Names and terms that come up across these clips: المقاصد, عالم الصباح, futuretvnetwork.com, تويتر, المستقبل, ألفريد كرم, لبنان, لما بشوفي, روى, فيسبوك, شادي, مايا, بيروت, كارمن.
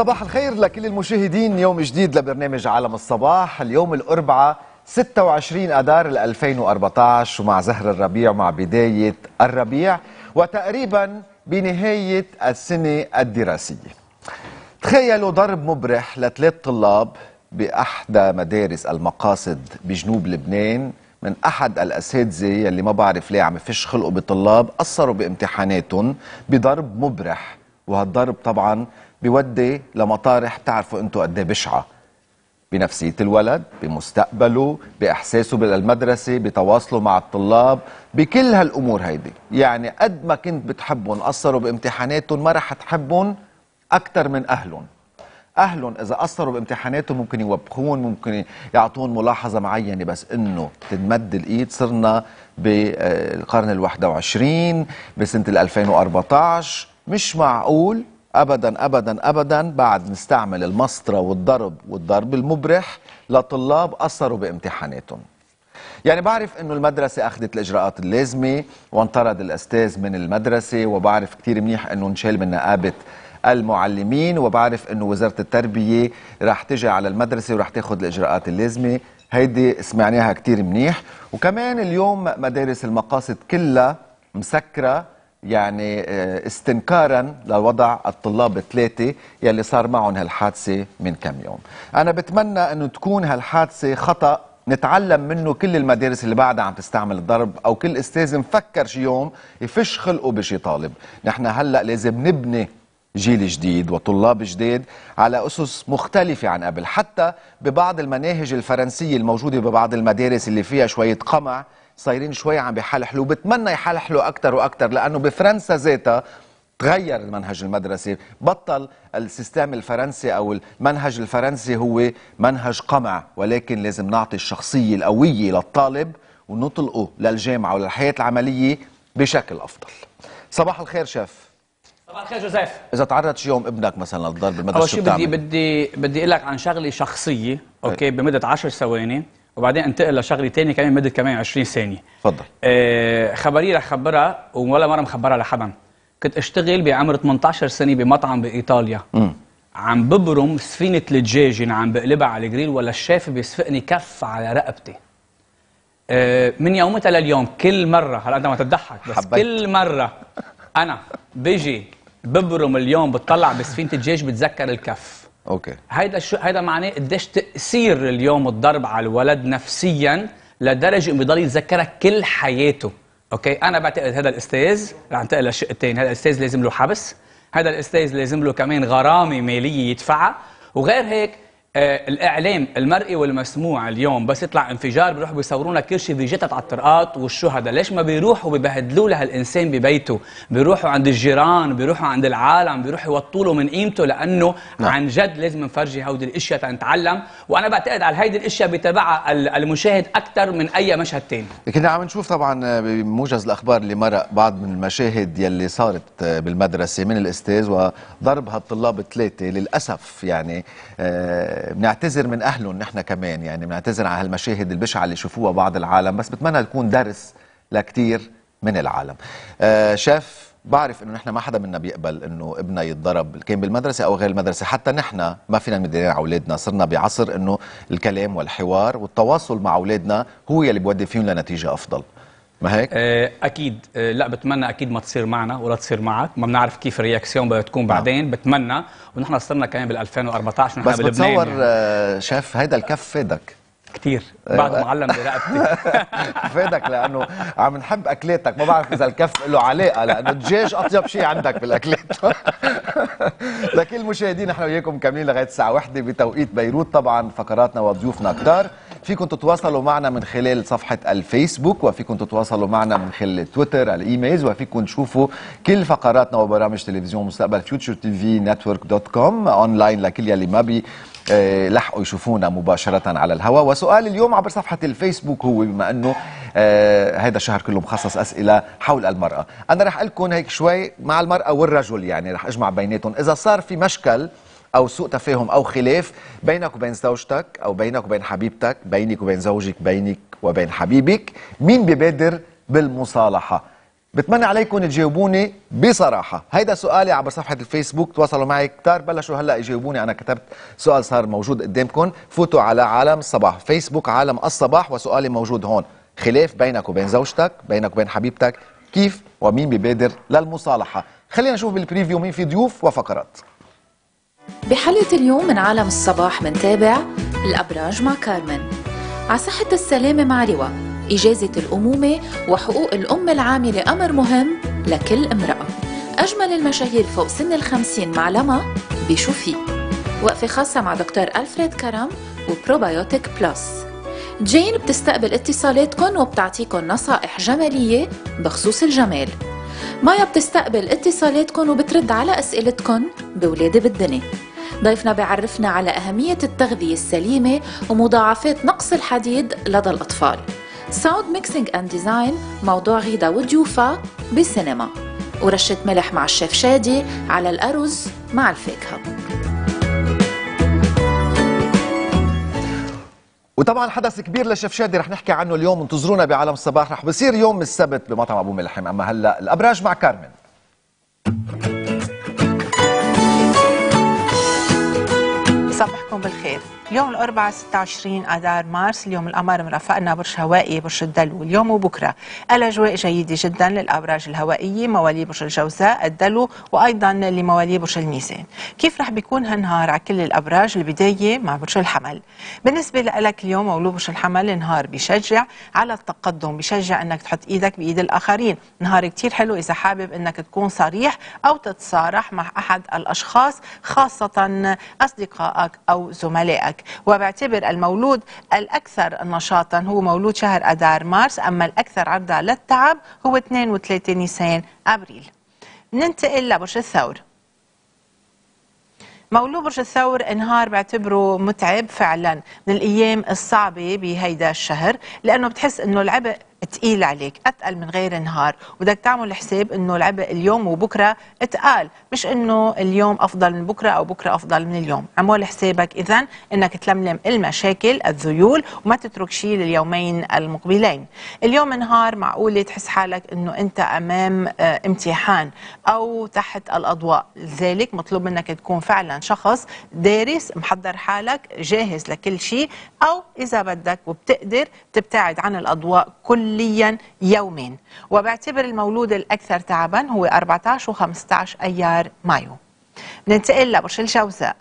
صباح الخير لكل المشاهدين. يوم جديد لبرنامج عالم الصباح. اليوم الأربعاء 26 آذار 2014، ومع زهر الربيع ومع بداية الربيع وتقريبا بنهاية السنة الدراسية. تخيلوا ضرب مبرح لثلاث طلاب بأحدى مدارس المقاصد بجنوب لبنان من أحد الأساتذة يلي ما بعرف ليه عم يفش خلقه بطلاب قصروا بامتحاناتهم بضرب مبرح، وهالضرب طبعا بيودي لمطارح بتعرفوا انتم قد ايه بشعه بنفسيه الولد، بمستقبله، باحساسه بالمدرسه، بتواصله مع الطلاب، بكل هالامور هيدي. يعني قد ما كنت بتحبهم قصروا بامتحاناتهم ما رح تحبهم اكثر من اهلهم. اهلهم اذا قصروا بامتحاناتهم ممكن يوبخون، ممكن يعطون ملاحظه معينه، بس انه تنمد الايد. صرنا بالقرن ال21 بسنه 2014، مش معقول أبداً أبداً أبداً بعد نستعمل المسطرة والضرب المبرح لطلاب قصروا بامتحاناتهم. يعني بعرف إنه المدرسة أخذت الإجراءات اللازمة وانطرد الأستاذ من المدرسة، وبعرف كتير منيح إنه نشال من نقابة المعلمين، وبعرف إنه وزارة التربية رح تجي على المدرسة ورح تاخد الإجراءات اللازمة. هيدي سمعناها كتير منيح. وكمان اليوم مدارس المقاصد كلها مسكرة، يعني استنكارا لوضع الطلاب الثلاثه يلي صار معهم هالحادثه من كم يوم. انا بتمنى انه تكون هالحادثه خطا نتعلم منه، كل المدارس اللي بعدها عم تستعمل الضرب، او كل استاذ مفكر شي يوم يفش خلقه بشي طالب. نحن هلا لازم نبني جيل جديد وطلاب جديد على أسس مختلفة عن قبل. حتى ببعض المناهج الفرنسية الموجودة ببعض المدارس اللي فيها شوية قمع صايرين شوي عم بيحلحلوا، بتمنى يحلحلوا أكتر وأكتر، لأنه بفرنسا ذاتها تغير المنهج المدرسي، بطل السيستم الفرنسي أو المنهج الفرنسي هو منهج قمع، ولكن لازم نعطي الشخصية القوية للطالب ونطلقه للجامعة وللحياة العملية بشكل أفضل. صباح الخير شيف. صباح الخير جوزيف. إذا تعرض شي يوم ابنك مثلا للضرب بالمدرسة، شو بتعمل؟ بدي أقول لك عن شغلة شخصية، أوكي، بمدة 10 ثواني، وبعدين انتقل لشغلة ثانية كمان مدة كمان 20 ثانية. تفضل. خبرية رح خبرها ولا مرة مخبرها لحدا. كنت أشتغل بعمر 18 سنة بمطعم بإيطاليا. عم ببرم سفينة الدجاج اللي عم بقلبها على الجريل، ولا الشاف بيسفقني كف على رقبتي. من يومتها لليوم كل مرة، هلا أنت ما تضحك بس حبيت. كل مرة أنا بيجي ببرم اليوم بتطلع بسفينة الدجاج بتذكر الكف. اوكي. هيدا معناه قديش تأثير اليوم الضرب على الولد نفسيا لدرجه انه بضل يتذكرها كل حياته، اوكي؟ انا بعتقد هذا الاستاذ رح ننتقل للشق الثاني، هذا الاستاذ لازم له حبس، هذا الاستاذ لازم له كمان غرامه ماليه يدفعها، وغير هيك الاعلام المرئي والمسموع اليوم بس يطلع انفجار بيروحوا بيصورونا كل شيء بيجتت على الطرقات والشهداء. ليش ما بيروحوا ببهدلوا له الانسان ببيته، بيروحوا عند الجيران، بيروحوا عند العالم، بيروحوا يوطوا له من قيمته، لانه عن جد لازم نفرجي هودي الاشياء تنتعلم. وانا بعتقد على هيدي الاشياء بتابعها المشاهد اكثر من اي مشهد ثاني. كنا عم نشوف طبعا بموجز الاخبار اللي مرق بعض من المشاهد يلي صارت بالمدرسه من الاستاذ وضرب هالطلاب الثلاثه. للاسف يعني بنعتذر من اهلهم نحن كمان، يعني بنعتذر على هالمشاهد البشعه اللي شافوها بعض العالم، بس بتمنى تكون درس لكثير من العالم. شاف، بعرف انه نحن ما حدا منا بيقبل انه ابنه يتضرب، كان بالمدرسه او غير المدرسه، حتى نحن ما فينا ندير على اولادنا. صرنا بعصر انه الكلام والحوار والتواصل مع اولادنا هو يلي بيودي فيهم لنتيجه افضل، ما هيك؟ اكيد. لا، بتمنى اكيد ما تصير معنا ولا تصير معك، ما بنعرف كيف الرياكسيون بدها تكون بعدين. بتمنى، ونحن صرنا كمان بال 2014 نحن بلبنان. بس بتصور يعني. شاف، هيدا الكف فادك كثير بعده معلم برقبتي. فادك لانه عم نحب اكلاتك، ما بعرف اذا الكف له علاقه، لانه الدجاج اطيب شيء عندك بالاكلات. لكل مشاهدين نحن وياكم كاملين لغايه الساعه 1 بتوقيت بيروت. طبعا فقراتنا وضيوفنا كتار، فيكم تتواصلوا معنا من خلال صفحه الفيسبوك، وفيكم تتواصلوا معنا من خلال تويتر، الايميلز، وفيكم تشوفوا كل فقراتنا وبرامج تلفزيون مستقبل futuretvnetwork.com اونلاين لكل يلي ما بي لحقوا يشوفونا مباشرة على الهواء. وسؤال اليوم عبر صفحة الفيسبوك هو، بما أنه هذا الشهر كله مخصص أسئلة حول المرأة، أنا رح أقلكم هيك شوي مع المرأة والرجل، يعني رح أجمع بيناتهم. إذا صار في مشكل أو سوء تفاهم أو خلاف بينك وبين زوجتك أو بينك وبين حبيبتك، بينك وبين زوجك، بينك وبين حبيبك، مين ببادر بالمصالحة؟ بتمنى عليكم تجاوبوني بصراحه، هيدا سؤالي عبر صفحه الفيسبوك، تواصلوا معي كتار، بلشوا هلا يجاوبوني، انا كتبت سؤال صار موجود قدامكم، فوتوا على عالم الصباح، فيسبوك عالم الصباح، وسؤالي موجود هون، خلاف بينك وبين زوجتك، بينك وبين حبيبتك، كيف ومين ببادر للمصالحه؟ خلينا نشوف بالبريفيو مين في ضيوف وفقرات. بحلقة اليوم من عالم الصباح منتابع الأبراج مع كارمن، على صحة السلامة مع روى، إجازة الأمومة وحقوق الأم العاملة أمر مهم لكل امرأة، أجمل المشاهير فوق سن ال50 مع لما بشوفي، وقفة خاصة مع دكتور ألفريد كرم وبروبايوتيك بلس، جين بتستقبل اتصالاتكن وبتعطيكن نصائح جمالية بخصوص الجمال، مايا بتستقبل اتصالاتكن وبترد على أسئلتكن بولادة بالدنيا. ضيفنا بيعرفنا على أهمية التغذية السليمة ومضاعفات نقص الحديد لدى الأطفال. ساوند ميكسينج اند ديزاين موضوع غيدا وضيوفها بالسينما. ورشة ملح مع الشيف شادي على الأرز مع الفاكهة. وطبعا حدث كبير للشيف شادي رح نحكي عنه اليوم، انتظرونا بعالم الصباح، رح بصير يوم السبت بمطعم ابو ملحم. اما هلا الابراج مع كارمن. صباحكم بالخير. اليوم الاربعاء 26 اذار مارس، اليوم القمر مرافقنا برج هوائي برج الدلو اليوم وبكره، الاجواء جيده جدا للابراج الهوائيه موالي برج الجوزاء الدلو وايضا لموالي برج الميزان. كيف رح بيكون هالنهار على كل الابراج؟ البدايه مع برج الحمل. بالنسبه لك اليوم مولود برج الحمل، نهار بشجع على التقدم، بشجع انك تحط ايدك بايد الاخرين، نهار كثير حلو اذا حابب انك تكون صريح او تتصارح مع احد الاشخاص خاصه اصدقائك او زملائك. وبعتبر المولود الأكثر نشاطا هو مولود شهر أذار مارس، أما الأكثر عرضة للتعب هو 32 نيسان أبريل. ننتقل لبرج الثور. مولود برج الثور نهار بعتبره متعب فعلا، من الأيام الصعبة بهيدا الشهر، لأنه بتحس أنه العبء تقيل عليك، أتقل من غير نهار، وبدك تعمل حساب أنه العبء اليوم وبكرة تقال، مش أنه اليوم أفضل من بكرة أو بكرة أفضل من اليوم. عمول حسابك إذن أنك تلملم المشاكل الذيول وما تترك شيء لليومين المقبلين. اليوم نهار معقولة تحس حالك أنه أنت أمام امتحان أو تحت الأضواء، لذلك مطلوب منك تكون فعلا شخص دارس محضر حالك جاهز لكل شيء، أو إذا بدك وبتقدر تبتعد عن الأضواء كل يومين. وبعتبر المولود الأكثر تعبا هو 14 و15 أيار مايو. ننتقل لبرج الجوزاء.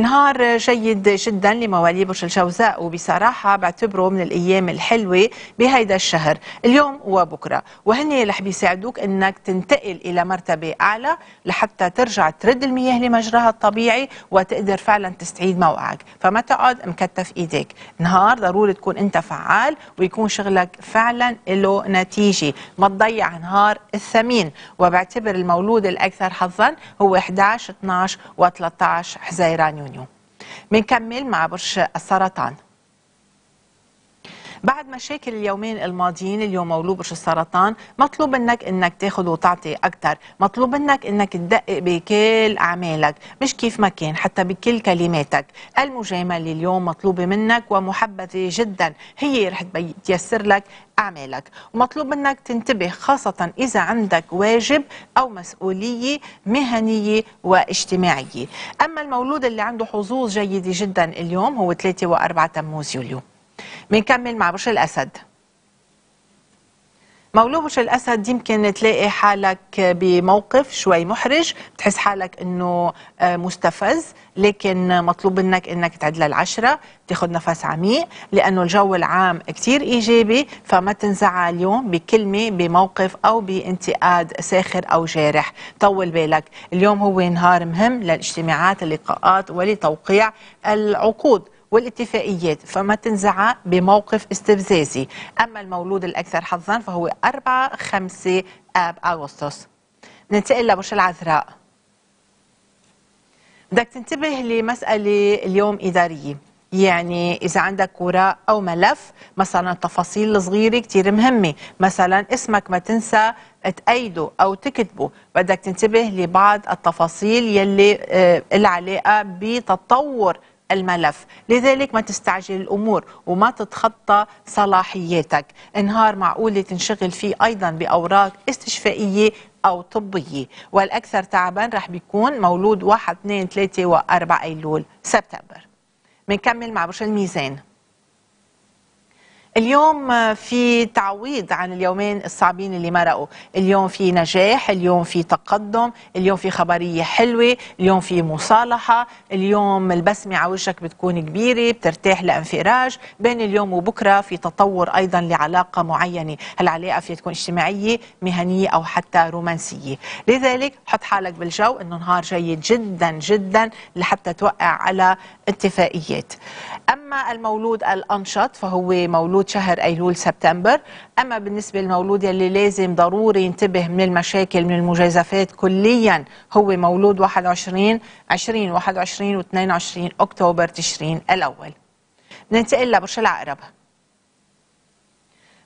نهار جيد جدا لمواليد برج الجوزاء، وبصراحه بعتبره من الايام الحلوه بهيدا الشهر اليوم وبكره، وهن رح بيساعدوك انك تنتقل الى مرتبه اعلى لحتى ترجع ترد المياه لمجراها الطبيعي وتقدر فعلا تستعيد موقعك، فما تقعد مكتف ايديك. نهار ضروري تكون انت فعال ويكون شغلك فعلا له نتيجه، ما تضيع نهار الثمين. وبعتبر المولود الاكثر حظا هو 11 12 و13 حزيران. منكمل مع برج السرطان. بعد مشاكل اليومين الماضيين اليوم مولود برج السرطان مطلوب منك انك تاخذ وتعطي اكثر، مطلوب منك انك تدقق بكل اعمالك، مش كيف ما كان، حتى بكل كلماتك. المجامله اليوم مطلوبه منك ومحبذه جدا، هي رح تيسر لك اعمالك، ومطلوب منك تنتبه خاصه اذا عندك واجب او مسؤوليه مهنيه واجتماعيه. اما المولود اللي عنده حظوظ جيده جدا اليوم هو 3 و4 تموز يوليو. بنكمل مع برج الأسد. مولود برج الأسد يمكن تلاقي حالك بموقف شوي محرج، بتحس حالك أنه مستفز، لكن مطلوب منك أنك تعدل العشرة، تاخذ نفس عميق، لأنه الجو العام كتير إيجابي، فما تنزعل اليوم بكلمة بموقف أو بانتقاد ساخر أو جارح. طول بالك، اليوم هو نهار مهم للاجتماعات اللقاءات ولتوقيع العقود والاتفاقيات، فما تنزعى بموقف استفزازي. أما المولود الأكثر حظا فهو 4-5 آب أغسطس. ننتقل لبرج العذراء. بدك تنتبه لمسألة اليوم إدارية، يعني إذا عندك وراء أو ملف، مثلا تفاصيل صغيرة كتير مهمة، مثلا اسمك ما تنسى تأيده أو تكتبه، بدك تنتبه لبعض التفاصيل يلي العلاقة بتطور الملف. لذلك ما تستعجل الأمور وما تتخطى صلاحياتك. نهار معقول تنشغل فيه أيضا بأوراق استشفائية أو طبية، والأكثر تعبا رح بيكون مولود 1 2 3 و4 أيلول سبتمبر. بنكمل مع برج الميزان. اليوم في تعويض عن اليومين الصعبين اللي مرقوا، اليوم في نجاح، اليوم في تقدم، اليوم في خبرية حلوة، اليوم في مصالحة، اليوم البسمة على وجهك بتكون كبيرة، بترتاح لانفراج، بين اليوم وبكرة في تطور أيضا لعلاقة معينة، هالعلاقة فيها تكون اجتماعية، مهنية أو حتى رومانسية. لذلك حط حالك بالجو إنه نهار جيد جدا جدا لحتى توقع على اتفاقيات. أما المولود الأنشط فهو مولود شهر أيلول سبتمبر. أما بالنسبة للمولود يلي لازم ضروري ينتبه من المشاكل من المجازفات كليا هو مولود 21 و22 أكتوبر تشرين الأول. ننتقل لبرج العقرب.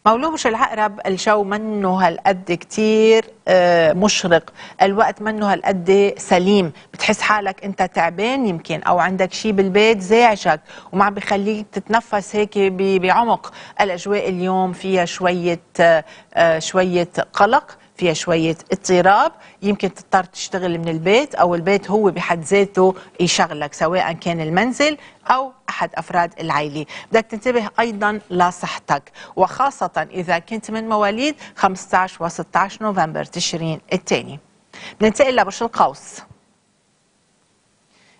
مولود برج العقرب الجو منه هالقد كتير مشرق، الوقت منه هالقد سليم، بتحس حالك انت تعبان يمكن او عندك شيء بالبيت زاعجك وما عم بخليك تتنفس هيك بعمق. الاجواء اليوم فيها شويه قلق، فيها شويه اضطراب، يمكن تضطر تشتغل من البيت او البيت هو بحد ذاته يشغلك سواء كان المنزل او احد افراد العائله. بدك تنتبه ايضا لصحتك وخاصه اذا كنت من مواليد 15 و16 نوفمبر تشرين الثاني. بننتقل لبرج القوس.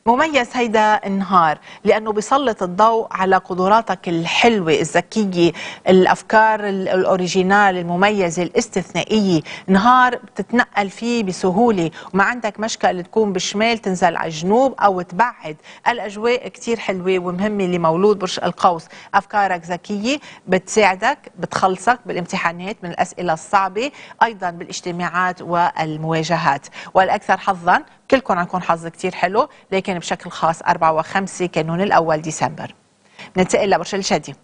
مميز هيدا النهار لأنه بيسلط الضوء على قدراتك الحلوة الذكية، الأفكار الأوريجينال المميزة الاستثنائية. نهار بتتنقل فيه بسهولة وما عندك مشكلة تكون بالشمال تنزل على الجنوب أو تبعد. الأجواء كتير حلوة ومهمة لمولود برج القوس. أفكارك ذكية بتساعدك بتخلصك بالامتحانات من الأسئلة الصعبة، أيضا بالاجتماعات والمواجهات. والأكثر حظا كلكم عندكم حظ كتير حلو، لكن بشكل خاص 4 و5 كانون الأول ديسمبر. ننتقل لبرج الشادي.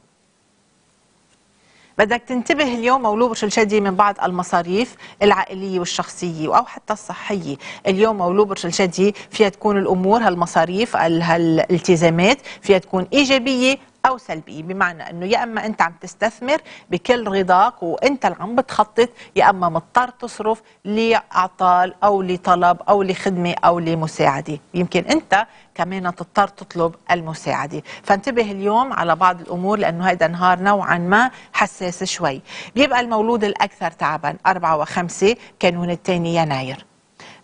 بدك تنتبه اليوم مولود برج الشادي من بعض المصاريف العائليه والشخصيه او حتى الصحيه. اليوم مولود برج الشادي فيها تكون الامور هالمصاريف هالالتزامات فيها تكون ايجابيه او سلبيه، بمعنى انه يا اما انت عم تستثمر بكل رضاك وانت اللي عم بتخطط، يا اما مضطر تصرف لاعطال او لطلب او لخدمه او لمساعده، يمكن انت كمان تضطر تطلب المساعده، فانتبه اليوم على بعض الامور لانه هيدا نهار نوعا ما حساس شوي. بيبقى المولود الاكثر تعبا 4 و5 كانون الثاني يناير.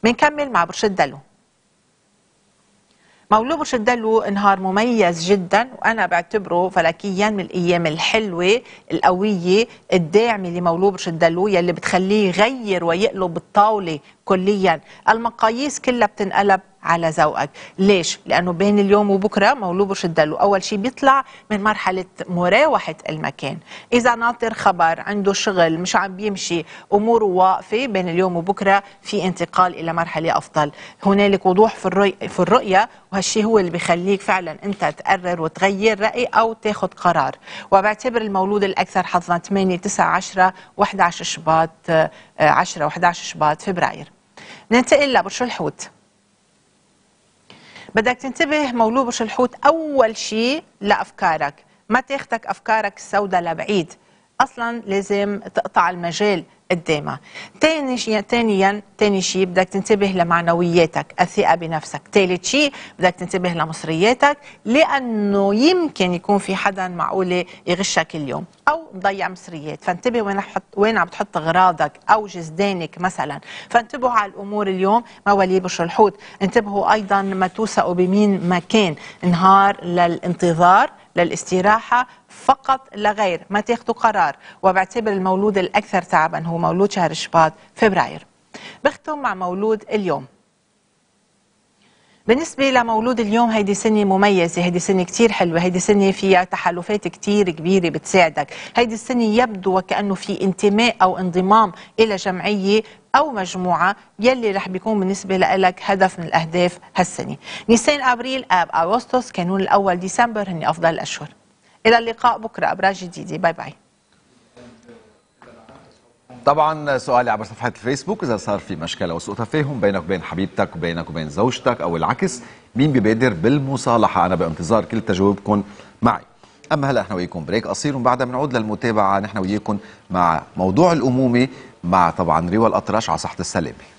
بنكمل مع برج الدلو. مولود برج الدلو نهار مميز جدا وانا بعتبره فلكيا من الايام الحلوه القويه الداعمه لمولود برج الدلو يلي بتخليه يغير ويقلب الطاوله كليا، المقاييس كلها بتنقلب على ذوقك. ليش؟ لانه بين اليوم وبكره مولود برج الدلو اول شيء بيطلع من مرحله مراوحه المكان، اذا ناطر خبر عنده شغل مش عم بيمشي اموره واقفه، بين اليوم وبكره في انتقال الى مرحله افضل، هنالك وضوح في الرؤيه، وهالشيء هو اللي بخليك فعلا انت تقرر وتغير راي او تاخذ قرار. وبعتبر المولود الاكثر حظا 8 9 10 و11 شباط 10 و11 شباط فبراير. ننتقل لبرج الحوت. بدك تنتبه مولود برج الحوت أول شيء لأفكارك، ما تاخدك أفكارك السوداء لبعيد، أصلا لازم تقطع المجال قدامها. تاني شيء بدك تنتبه لمعنوياتك، الثقة بنفسك. ثالث شيء بدك تنتبه لمصرياتك لأنه يمكن يكون في حدا معقولة يغشك اليوم أو مضيع مصريات، فانتبه وين عم بتحط أغراضك أو جزدانك مثلا، فانتبهوا على الأمور اليوم مواليد برج الحوت. انتبهوا أيضا ما توثقوا بمين ما كان، نهار للانتظار للاستراحة فقط لا غير، ما تاخذوا قرار. وبعتبر المولود الأكثر تعبا هو مولود شهر شباط فبراير. بختم مع مولود اليوم. بالنسبة لمولود اليوم هيدي سنة مميزة، هيدي سنة كتير حلوة، هيدي سنة فيها تحالفات كتير كبيرة بتساعدك، هيدي السنة يبدو وكأنه في انتماء أو انضمام إلى جمعية أو مجموعة يلي رح بيكون بالنسبة لك هدف من الأهداف هالسنة. نيسان أبريل آب أغسطس كانون الأول ديسمبر هن أفضل الأشهر. إلى اللقاء بكرة أبراج جديدة. باي باي. طبعا سؤالي عبر صفحه الفيسبوك، اذا صار في مشكله وسوء تفاهم بينك وبين حبيبتك وبينك وبين زوجتك او العكس، مين بيبادر بالمصالحه؟ انا بانتظار كل تجاوبكم معي. اما هلا نحن وياكم بريك قصير، وبعدها بنعود للمتابعه نحن وياكم مع موضوع الامومه مع طبعا روى الأطرش على صحه السلامه.